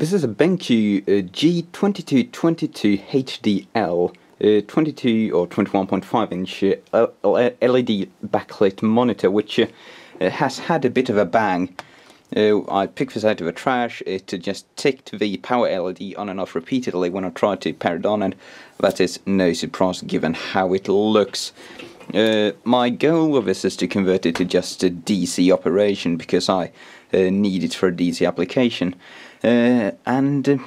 This is a BenQ G2222HDL 22 or 21.5 inch LED backlit monitor, which has had a bit of a bang. I picked this out of a trash. It just ticked the power LED on and off repeatedly when I tried to pair it on, and that is no surprise given how it looks. My goal of this is to convert it to just a DC operation, because I need it for a DC application, and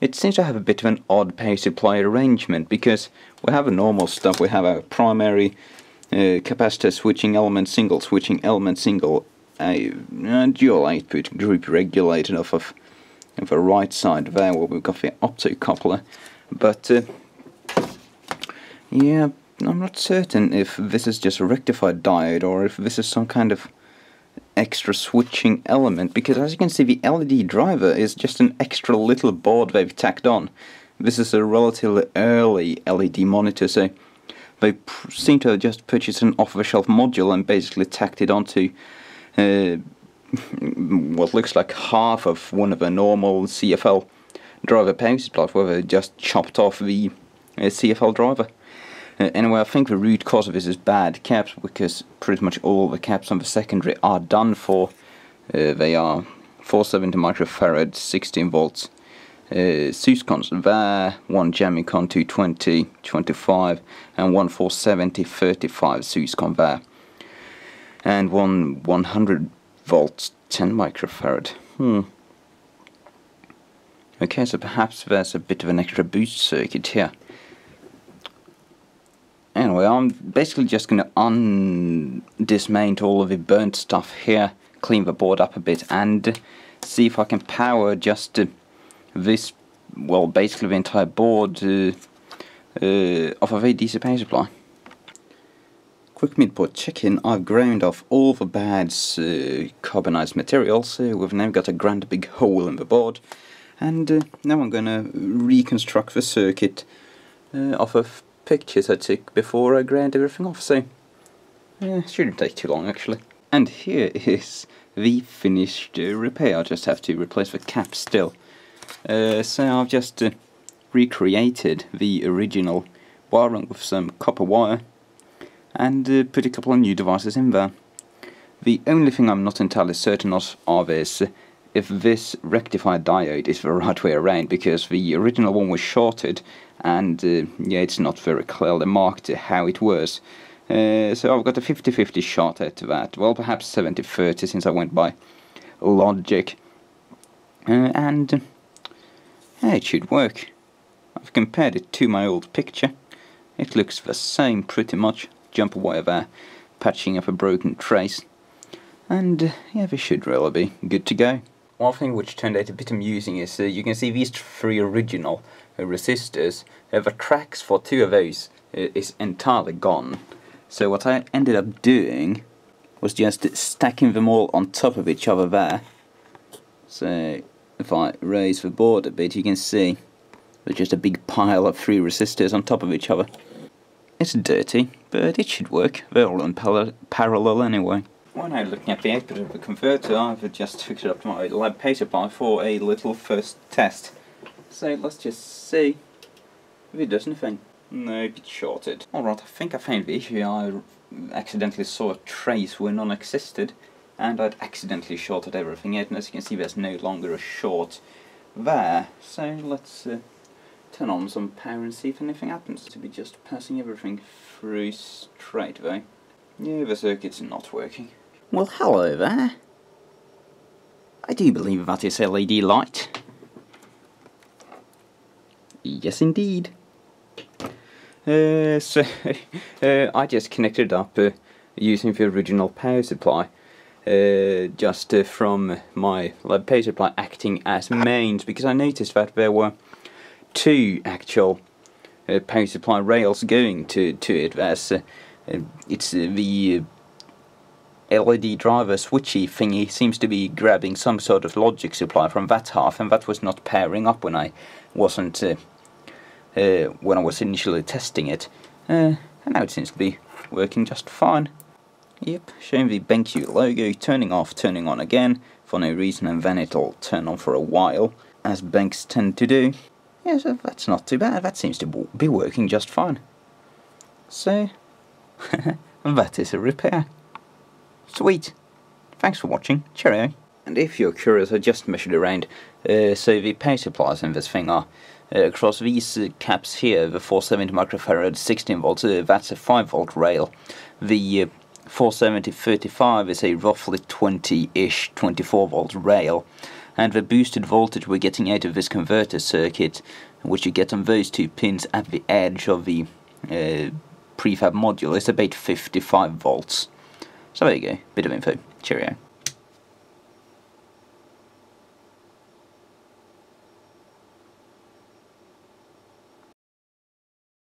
it seems to have a bit of an odd power supply arrangement, because we have a normal stuff. We have our primary capacitor switching element, single switching element, single dual output group regulated off of the right side there where we've got the optocoupler, but yeah, I'm not certain if this is just a rectified diode or if this is some kind of extra switching element, because as you can see, the LED driver is just an extra little board they've tacked on. This is a relatively early LED monitor, so they seem to have just purchased an off-the-shelf module and basically tacked it onto what looks like half of one of the normal CFL driver power supplies, where they just chopped off the CFL driver. Anyway, I think the root cause of this is bad caps, because pretty much all the caps on the secondary are done for. They are 470 microfarad, 16 volts, suscons there, one jamicon 220, 25, and one 470, 35 suscon there, and one 100 volts, 10 microfarad. Okay, so perhaps there's a bit of an extra boost circuit here. Anyway, I'm basically just going to undismantle all of the burnt stuff here, clean the board up a bit, and see if I can power just this, well, basically the entire board off of a DC power supply. Quick midboard check-in. I've ground off all the bad carbonized materials. We've now got a grand big hole in the board, and now I'm going to reconstruct the circuit off of pictures I took before I ground everything off, so yeah, it shouldn't take too long actually. And here is the finished repair. I just have to replace the cap still. So I've just recreated the original wiring with some copper wire and put a couple of new devices in there. The only thing I'm not entirely certain of is if this rectified diode is the right way around, because the original one was shorted, and yeah, it's not very clearly marked how it was. So I've got a 50-50 shot at that, well, perhaps 70-30 since I went by logic, and yeah, it should work. I've compared it to my old picture. It looks the same pretty much, jumper wire there, patching up a broken trace, and yeah, this should really be good to go. One thing which turned out a bit amusing is you can see these three original resistors. The tracks for two of those is entirely gone. So what I ended up doing was just stacking them all on top of each other there. So if I raise the board a bit, you can see there's just a big pile of three resistors on top of each other. It's dirty, but it should work. They're all in parallel anyway. Well, now looking at the output of the converter, I've just hooked it up to my lab power supply for a little first test. So let's just see if it does anything. Nope, it's shorted. Alright, I think I found the issue. I accidentally saw a trace where none existed, and I'd accidentally shorted everything out, and as you can see, there's no longer a short there. So let's turn on some power and see if anything happens. To be just passing everything through straight though. Yeah, the circuit's not working. Well, hello there. I do believe that is LED light. Yes, indeed. So, I just connected up using the original power supply, just from my lab power supply acting as mains, because I noticed that there were two actual power supply rails going to it. There's it's the LED driver switchy thingy seems to be grabbing some sort of logic supply from that half, and that was not pairing up when I wasn't when I was initially testing it, and now it seems to be working just fine. Yep, showing the BenQ logo, turning off, turning on again for no reason, and then it'll turn on for a while, as banks tend to do, yeah, so that's not too bad. That seems to be working just fine. So, that is a repair. Sweet. Thanks for watching. Cheerio. And if you're curious, I just measured around, so the power supplies in this thing are, across these caps here, the 470 microfarad 16 volts, that's a 5 volt rail. The 470-35 is a roughly 20-ish 24 volt rail, and the boosted voltage we're getting out of this converter circuit, which you get on those two pins at the edge of the prefab module, is about 55 volts. So there you go, bit of info. Cheerio.